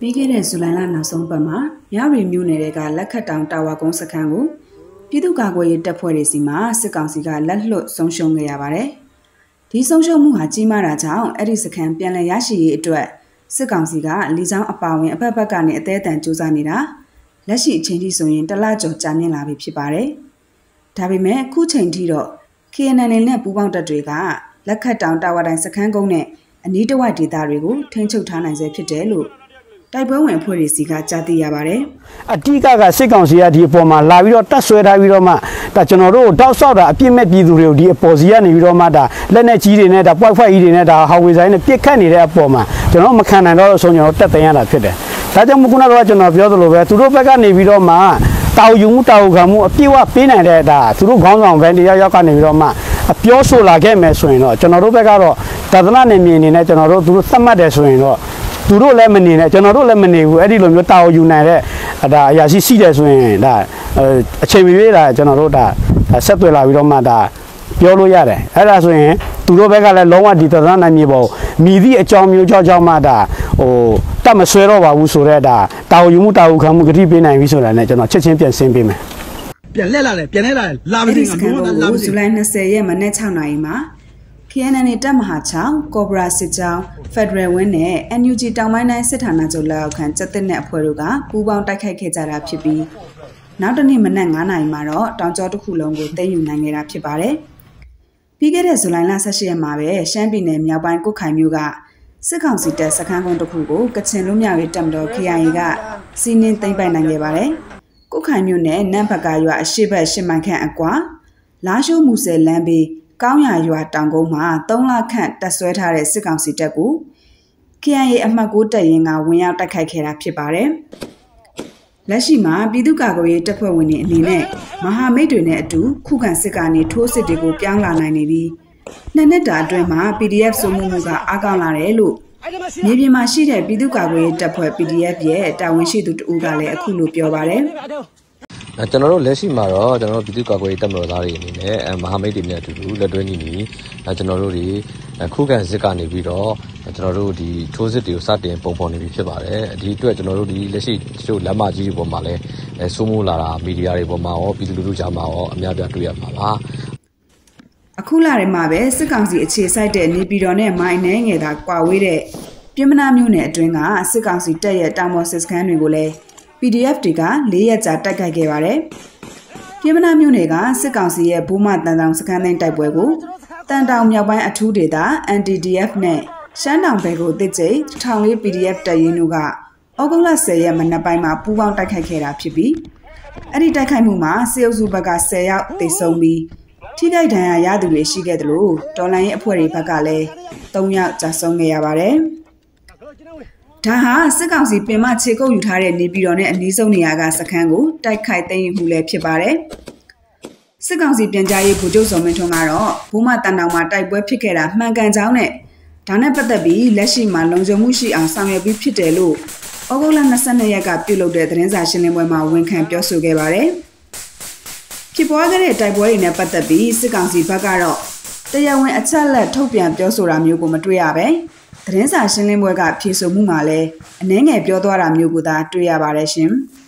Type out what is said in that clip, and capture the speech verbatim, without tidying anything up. Bigger Zulana Nasompama, Yari Munega, Lakatam Tawakon Sakangu, Pidukago Daporisima, Sakansiga, Lalot, Sonshon Yavare. Tisonshon Muhajima Rata, Edisakan Piana Yashi, Due, Sakansiga, Lizan Apawin, a Papagani, a dead and Josanira. Lashi changes on the large of Janila Vipare. Tabime, Kuchen Tiro, Kian and Nepuanta Driga, Lakatam Tawaran Sakangone, and Nita Wadi Darigo, Tencho Tan and Zepitelu. Taibo and Purisica Jati Yabare. A Tika Seconsia di Poma, Laviro Tasuera Viroma, Tatanoro, Tausora, Pimedidu, the Posiani Viromada, Lenachi Dineta, Papa Idineta, how is I in a Picani Poma, the Romacan and also your Tatayana Pede. Tajamukuna Rajana Vyodolova, Turupaga Neviroma, Tau Yumutamu, Piwa Pina, Turugon, Vendia Yaka Neviroma, a pure sola game Suino, Tonarubegaro, Tadanami in Etanoro, Turu Samade Suino, Turu Lemony, Etanoro Lemony, Edilum Yotao Unare, Ada Yazisi Suin, Chevira, Generoda, Setuela Viromada, Piolo Yare, Erasuin, Turubega Loa di Tadanamibo, Midi Echomu Georgia Mada, or Tamasuerova Usureda, Tao Yumuta Ukamukribe and Visura, and Chechen Simbi. Pianella, Pianella, Lavis, Lana Sayem and Netanaima, Kianani Damahacha, Cobra Sita, Federal Winne, and Uji Damana Setanazola can set the net Peruga, who wound a cacetara chibi. Now the name Nangana Maro, don't talk who long would they unite up chibare. Bigger as Lana Sashemabe, Shambi name Yabanko Kamuga. Second sitter, second to Kugo, Katsenumia with Tamdo Kianga, Sinin Taiba Nangevare, Kokamune, Nampagayua, Shiba Shimanka Aqua, Lajo Muse Lambi, Kauya Yua Tangoma, Tonga Cat, the sweater, second sitter goo, Kia and Maguta Yinga, Winyata Kakera Pibare, Lashima, Bidukago, Tapo Winnie, Nine, Mahamedune, do, Kukan Sikani, Tosi de Go, Yanga Nani. Naneta Drema, P D F Somuga, Aganarelu. Maybe my sheet at Biduka wait up for P D F yet, I wish she did Ugale, Kulupio Bare. A general Lessi Maro, the Biduka wait a Mozari, and Mohammed in there to do the Dweni, a general, a cook and Zikani Vido, a general, the Tosi Sati and Poponi Vichabare, the two general, the Lessi, Lamaji Bomale, and Sumulara, Midiari Bomao, Pidu Jamao, Miada to Yamala. A cooler mabe, Sikansi, a chase I did, Nibidone, my name is that Quawide. Pimana Mune, Dringa, Sikansi, Taya, Tamoses Canrigule, P D F Diga, Lieta Taka Gevare. Pimana Munega, Sikansi, a Puma, Tandam Scanan Tabuego, Tandam Yabai Atudeda, and D D F Ne, Shandam Bego, Dite, Tangi P D F Tayinuga, Ogola Saya, Manabaima, Puan Takakera, Pibi, Aditakamuma, Sales Ubaga Say out, they saw me. Tigai Dana Yadu, she get low, Dolay a poor bagale, Tonya Jasonga Yabare. Taha, Sakansi Pema Tico, you tired Nibirone and Nizoniaga Sakango, Daikai Tang Hule Pibare. Sakansi Penjai Pujoso Mentomaro, Puma Tanama Daibo Picara, Manganzone, Tanapatabi, Lashi Malonjomushi, and Samuel Bipitelo. Ogolana Sanayaga Pillow de Transaction and Wema Wincamp Yosu Gabare. Chipoagare Taiboy Nepata B, Sikansi Bagaro. They are when a child topian Josura Mugo Matriabe. Transaction in Wega Piso Mumale, and then a Biodora Muguda Triabareshim.